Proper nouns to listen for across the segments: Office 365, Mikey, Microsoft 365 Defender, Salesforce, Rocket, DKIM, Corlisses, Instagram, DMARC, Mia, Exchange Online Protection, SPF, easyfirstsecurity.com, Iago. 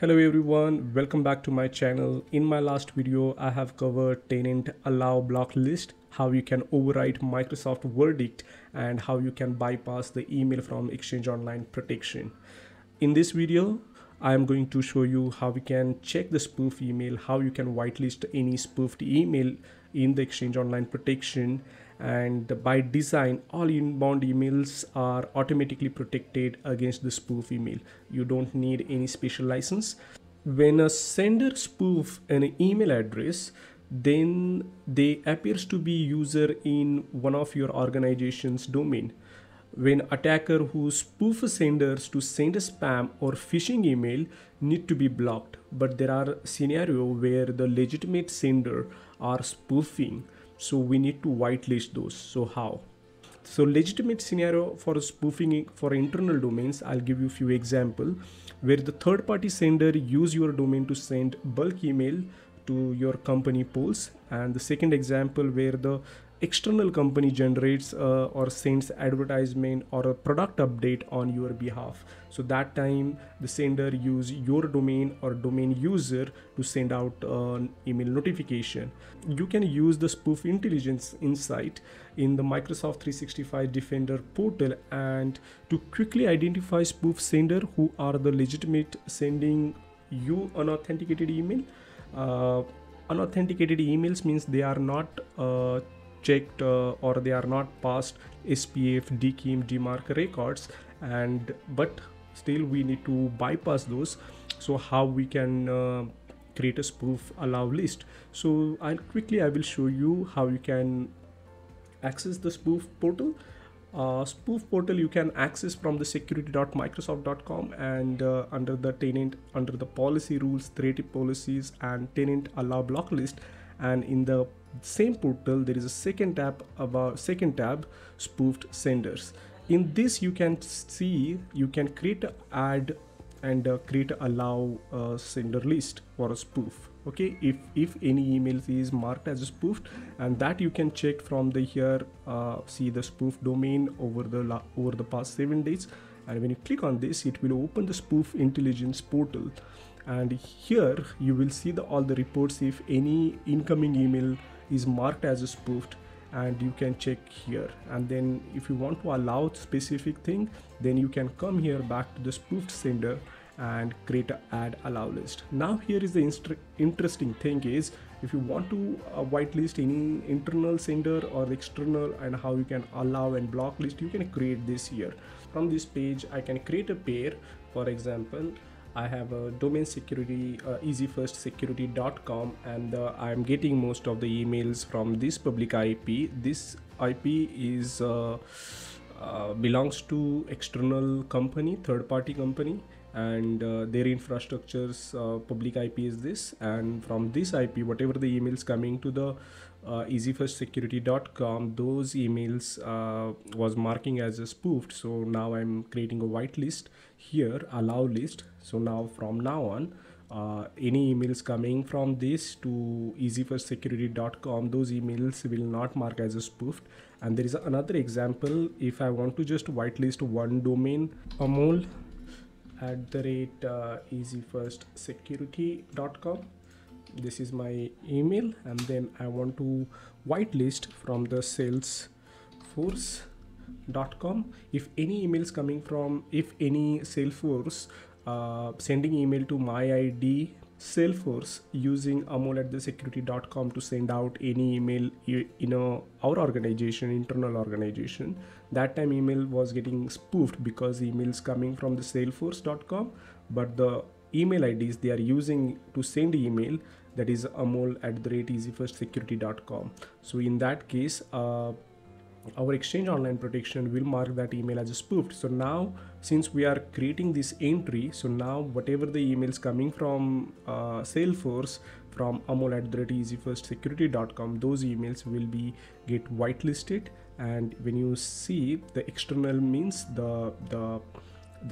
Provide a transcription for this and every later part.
Hello everyone, welcome back to my channel. In my last video, I have covered tenant allow block list, how you can override Microsoft verdict and how you can bypass the email from Exchange Online Protection. In this video, I am going to show you how we can check the spoof email, how you can whitelist any spoofed email in the Exchange Online Protection. And by design, all inbound emails are automatically protected against the spoof email. You don't need any special license. When a sender spoofs an email address, then they appears to be user in one of your organization's domain. When attacker who spoofs senders to send a spam or phishing email need to be blocked, but there are scenarios where the legitimate sender are spoofing. So we need to whitelist those. So how? So legitimate scenario for spoofing for internal domains, I'll give you a few examples where the third party sender use your domain to send bulk email to your company polls. And the second example where the external company generates or sends advertisement or a product update on your behalf. So that time the sender use your domain or domain user to send out an email notification. You can use the spoof intelligence insight in the Microsoft 365 Defender portal and to quickly identify spoof sender who are the legitimate sending you unauthenticated email. Unauthenticated emails means they are not checked or they are not past SPF, DKIM, DMARC records, but still we need to bypass those. So how we can create a spoof allow list? So I will show you how you can access the spoof portal. Spoof portal you can access from the security.microsoft.com and under the tenant, under the policy rules, threat policies and tenant allow block list, and in the same portal there is a second tab spoofed senders. In this you can see you can create an add and create an allow sender list for a spoof. Okay, if any email is marked as spoofed, and that you can check from the here, see the spoof domain over the past 7 days, and when you click on this it will open the spoof intelligence portal, and here you will see all the reports if any incoming email is marked as spoofed, and you can check here. And then if you want to allow specific thing, then you can come here back to the spoofed sender and create an add allow list. Now here is the interesting thing is, if you want to whitelist any internal sender or external and how you can allow and block list, you can create this here. From this page I can create a pair. For example, I have a domain security, easyfirstsecurity.com, and I'm getting most of the emails from this public IP. This IP is belongs to external company, third party company, and their infrastructure's public IP is this, and from this IP whatever the emails coming to the easyfirstsecurity.com, those emails was marking as a spoofed. So now I'm creating a whitelist here, allow list. So now from now on any emails coming from this to easyfirstsecurity.com, those emails will not mark as a spoofed. And there is another example, if I want to just whitelist one domain, amol@easyfirstsecurity.com, this is my email, and then I want to whitelist from the salesforce.com. if any emails coming from, if any Salesforce sending email to my ID Salesforce using amol@security.com to send out any email our organization, internal organization, that time email was getting spoofed because emails coming from the salesforce.com, but the email IDs they are using to send email, that is amol@easyfirstsecurity.com. so in that case our Exchange Online Protection will mark that email as spoofed. So now since we are creating this entry, so now whatever the emails coming from Salesforce from amol@easyfirstsecurity.com, those emails will be get whitelisted. And when you see the external means the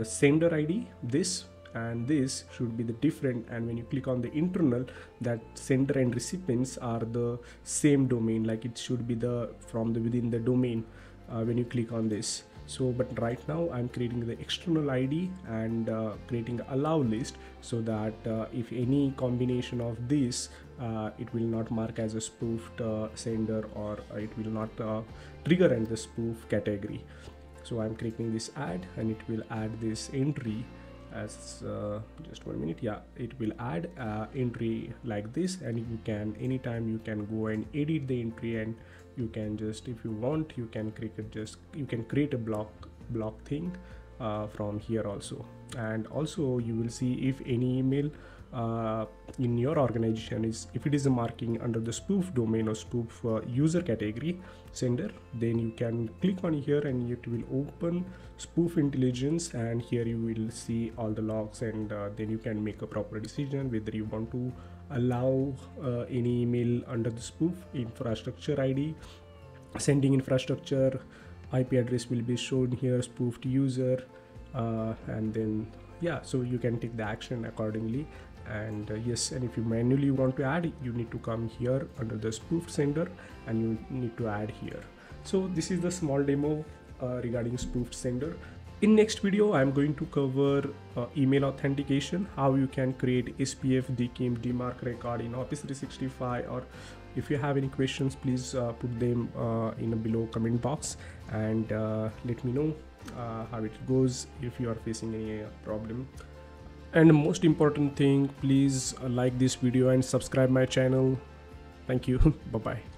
sender ID, this and this should be the different, and when you click on the internal, that sender and recipients are the same domain, like it should be the from the within the domain when you click on this. So, but right now I'm creating the external ID and creating allow list so that if any combination of these, it will not mark as a spoofed sender, or it will not trigger in the spoof category. So I'm creating this add, and it will add this entry as just 1 minute. Yeah, it will add entry like this, and you can anytime you can go and edit the entry, and you can just, if you want, you can create it, just you can create a block thing from here also. And also you will see if any email in your organization is, if it is a marking under the spoof domain or spoof user category sender, then you can click on here and it will open spoof intelligence, and here you will see all the logs, and then you can make a proper decision whether you want to allow any email under the spoof infrastructure ID. Sending infrastructure IP address will be shown here, spoofed user, and then yeah, so you can take the action accordingly. And yes, and if you manually want to add, you need to come here under the spoofed sender and you need to add here. So this is the small demo regarding spoofed sender. In next video, I'm going to cover email authentication, how you can create SPF, DKIM, DMARC record in Office 365, or if you have any questions, please put them in a below comment box, and let me know how it goes if you are facing any problem. And the most important thing, please like this video and subscribe my channel. Thank you. Bye bye.